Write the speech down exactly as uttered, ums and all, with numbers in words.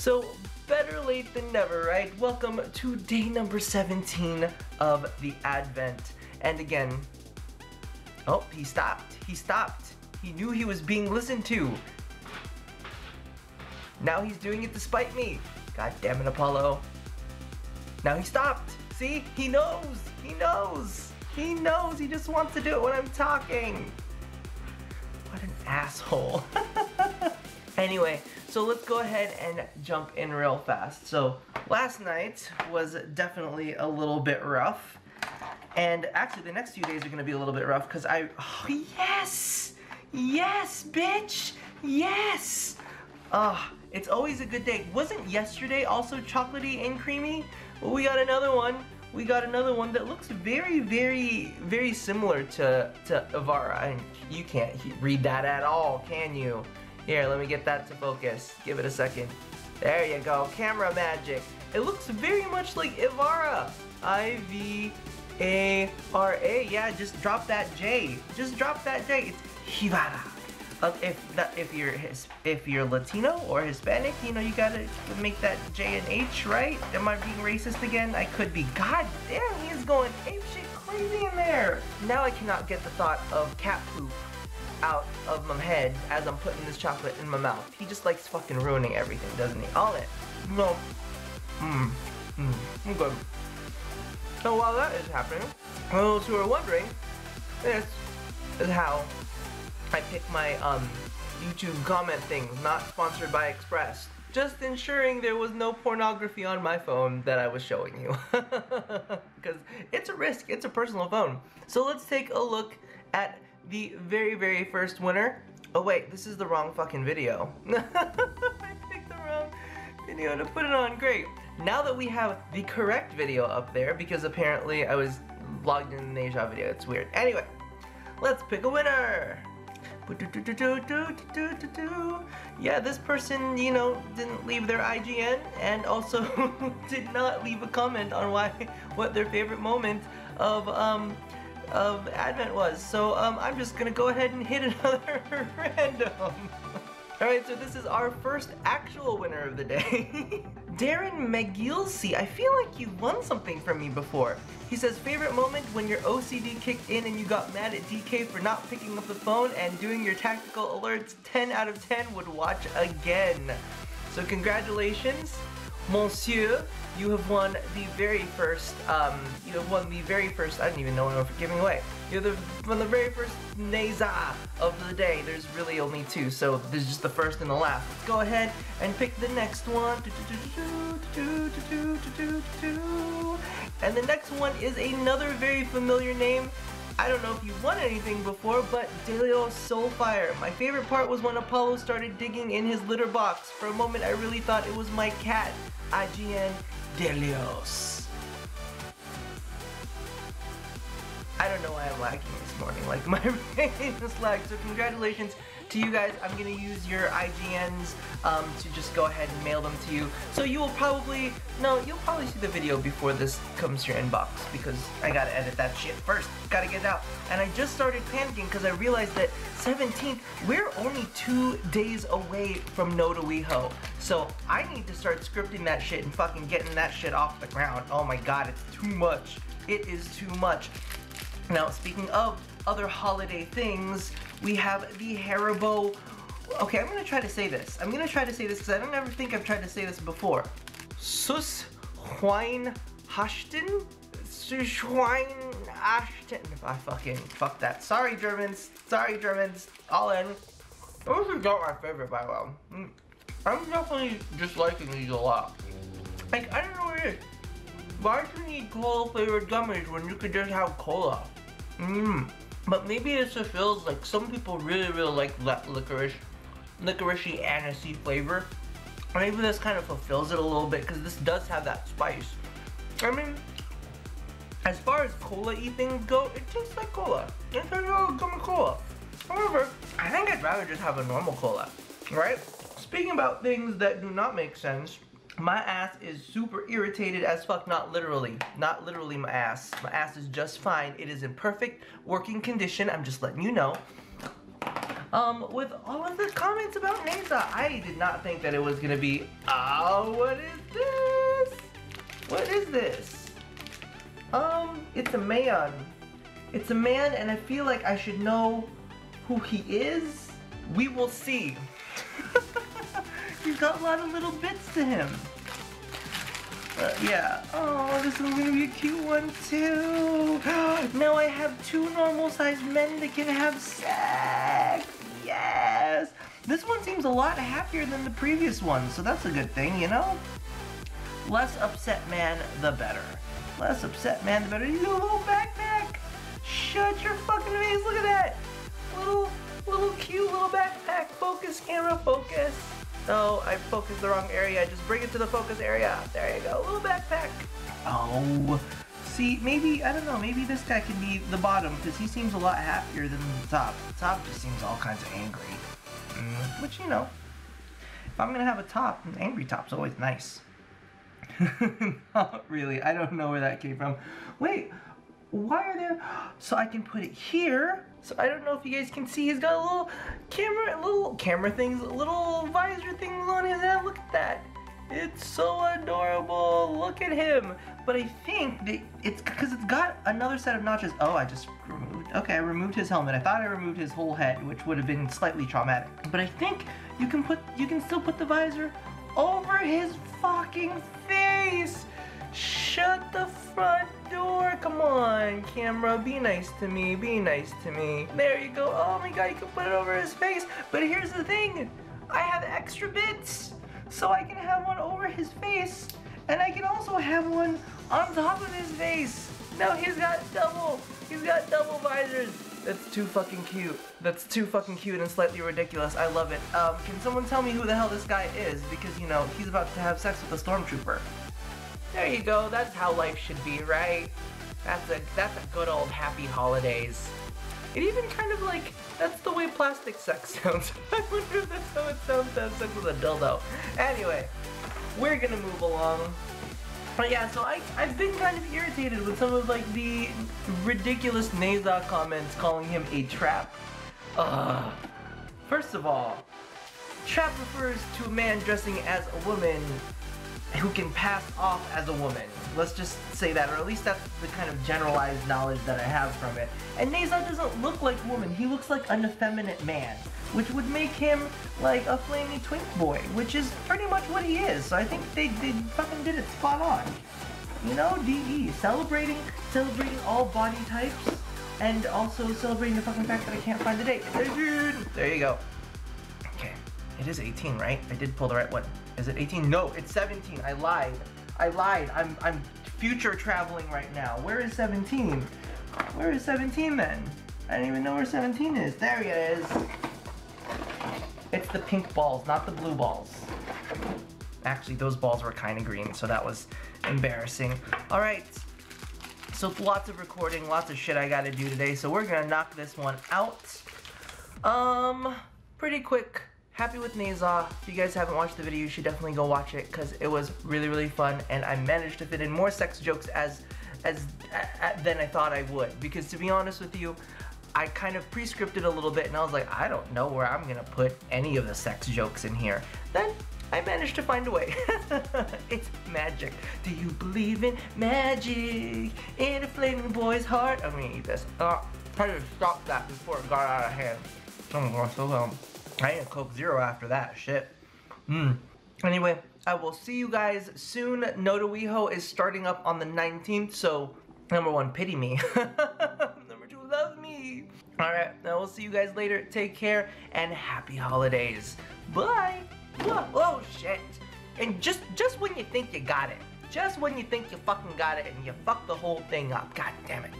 So better late than never, right? Welcome to day number seventeen of the Advent. And again, oh, he stopped, he stopped. He knew he was being listened to. Now he's doing it to spite me. God damn it, Apollo. Now he stopped. See, he knows, he knows, he knows. He just wants to do it when I'm talking. What an asshole. Anyway, so let's go ahead and jump in real fast. So last night was definitely a little bit rough. And actually the next few days are gonna be a little bit rough because I, oh yes, yes, bitch, yes. Ah, oh, it's always a good day. Wasn't yesterday also chocolatey and creamy? Well, we got another one. We got another one that looks very, very, very similar to, to Ivara. And you can't read that at all, can you? Here, let me get that to focus. Give it a second. There you go, camera magic. It looks very much like Ivara. I V A R A, yeah, just drop that J. Just drop that J, it's Ivara. Uh, if that, if you're his, if you're Latino or Hispanic, you know you gotta make that J and H, right? Am I being racist again? I could be. God damn, he is going apeshit crazy in there. Now I cannot get the thought of cat poop out of my head as I'm putting this chocolate in my mouth. He just likes fucking ruining everything, doesn't he? All it. No. Mmm. Mmm. I'm good. So while that is happening, for those who are wondering, this is how I pick my um, YouTube comment things, not sponsored by Express. Just ensuring there was no pornography on my phone that I was showing you. Because it's a risk, it's a personal phone. So let's take a look at the very, very first winner. Oh wait, this is the wrong fucking video. I picked the wrong video to put it on, great. Now that we have the correct video up there, because apparently I was logged in the Nezha video, it's weird. Anyway, let's pick a winner. Yeah, this person, you know, didn't leave their I G N and also did not leave a comment on why, what their favorite moment of um, of Advent was. So um, I'm just gonna go ahead and hit another random. All right, so this is our first actual winner of the day. Darren McGilsey, I feel like you've won something from me before. He says, favorite moment when your O C D kicked in and you got mad at D K for not picking up the phone and doing your tactical alerts. Ten out of ten, would watch again. So congratulations, monsieur. You have won the very first, um, you have won the very first, I don't even know what I'm giving away. You're the, won the very first Nezha of the day. There's really only two, so there's just the first and the last. Let's go ahead and pick the next one. And the next one is another very familiar name. I don't know if you've won anything before, but Delios Soulfire. My favorite part was when Apollo started digging in his litter box. For a moment, I really thought it was my cat. I G N Delios. I don't know why I'm lagging this morning, like my brain is lagged. So congratulations to you guys. I'm gonna use your I G Ns um, to just go ahead and mail them to you. So you will probably, no, you'll probably see the video before this comes to your inbox because I gotta edit that shit first, gotta get it out. And I just started panicking because I realized that seventeenth, we're only two days away from NodaWeHo. So I need to start scripting that shit and fucking getting that shit off the ground. Oh my God, it's too much. It is too much. Now, speaking of other holiday things, we have the Haribo. Okay, I'm gonna try to say this. I'm gonna try to say this because I don't ever think I've tried to say this before. Süßweinhaschen? Süßweinhaschen. I fucking fuck that. Sorry, Germans. Sorry, Germans. All in. This is not my favorite, by the way. I'm definitely disliking these a lot. Like, I don't know what it is. Why do you need cola-flavored gummies when you could just have cola? Mmm, but maybe it fulfills, like some people really, really like licorice, licoricey aniseed flavor. Maybe this kind of fulfills it a little bit because this does have that spice. I mean, as far as cola-y things go, it tastes like cola. It tastes like gummy cola. However, I think I'd rather just have a normal cola, right? Speaking about things that do not make sense, my ass is super irritated as fuck, not literally. Not literally my ass. My ass is just fine. It is in perfect working condition. I'm just letting you know. Um, with all of the comments about NASA, I did not think that it was gonna be, oh, what is this? What is this? Um, it's a man. It's a man, and I feel like I should know who he is. We will see. He's got a lot of little bits to him. Uh, yeah. Oh, this is gonna be a cute one too. Now I have two normal-sized men that can have sex. Yes. This one seems a lot happier than the previous one, so that's a good thing, you know. Less upset man, the better. Less upset man, the better. He's got a little backpack. Shut your fucking face! Look at that. Little, little cute little backpack. Focus, camera, focus. No, I focused the wrong area. Just bring it to the focus area. There you go. A little backpack. Oh. See, maybe, I don't know, maybe this guy can be the bottom, because he seems a lot happier than the top. The top just seems all kinds of angry. Mm, which, you know, if I'm going to have a top, an angry top's always nice. Not really. I don't know where that came from. Wait. Why are there... So I can put it here. So I don't know if you guys can see, he's got a little camera, little camera things, little visor things on his head. Look at that. It's so adorable. Look at him. But I think that it's because it's got another set of notches. Oh, I just removed... Okay, I removed his helmet. I thought I removed his whole head, which would have been slightly traumatic. But I think you can put... You can still put the visor over his fucking face. Shut the front door. Come on, camera. Be nice to me. Be nice to me. There you go. Oh my god, you can put it over his face. But here's the thing. I have extra bits. So I can have one over his face. And I can also have one on top of his face. No, he's got double. He's got double visors. That's too fucking cute. That's too fucking cute and slightly ridiculous. I love it. Um, can someone tell me who the hell this guy is? Because, you know, he's about to have sex with a stormtrooper. There you go, that's how life should be, right? That's a that's a good old happy holidays. It even kind of like, that's the way plastic sex sounds. I wonder if that's how it sounds to have sex with a dildo. Anyway, we're gonna move along. But yeah, so I, I've been kind of irritated with some of like the ridiculous Nezha comments calling him a trap. Ugh. First of all, trap refers to a man dressing as a woman who can pass off as a woman. Let's just say that, or at least that's the kind of generalized knowledge that I have from it. And Nezha doesn't look like a woman, he looks like an effeminate man, which would make him like a flamey twink boy, which is pretty much what he is, so I think they, they fucking did it spot on. You know, D E, celebrating, celebrating all body types, and also celebrating the fucking fact that I can't find the date. There you go. Okay, it is eighteen, right? I did pull the right one. Is it eighteen? No, it's seventeen. I lied. I lied. I'm I'm future traveling right now. Where is seventeen? Where is seventeen then? I don't even know where seventeen is. There it is. It's the pink balls, not the blue balls. Actually, those balls were kind of green, so that was embarrassing. All right. So lots of recording, lots of shit I got to do today. So we're gonna knock this one out. Um, pretty quick. Happy with Nezha. If you guys haven't watched the video, you should definitely go watch it because it was really, really fun, and I managed to fit in more sex jokes as, as, a, a, than I thought I would. Because to be honest with you, I kind of pre-scripted a little bit, and I was like, I don't know where I'm gonna put any of the sex jokes in here. Then I managed to find a way. It's magic. Do you believe in magic? In a flaming boy's heart. I'm gonna eat this. Uh, I had to stop that before it got out of hand. Oh my gosh, so long. I ain't Coke Zero after that, shit. Mm. Anyway, I will see you guys soon. NodaWeHo is starting up on the nineteenth, so number one, pity me. Number two, love me. All right, I will see you guys later. Take care and happy holidays. Bye. Whoa, oh, shit. And just, just when you think you got it, just when you think you fucking got it and you fuck the whole thing up, god damn it.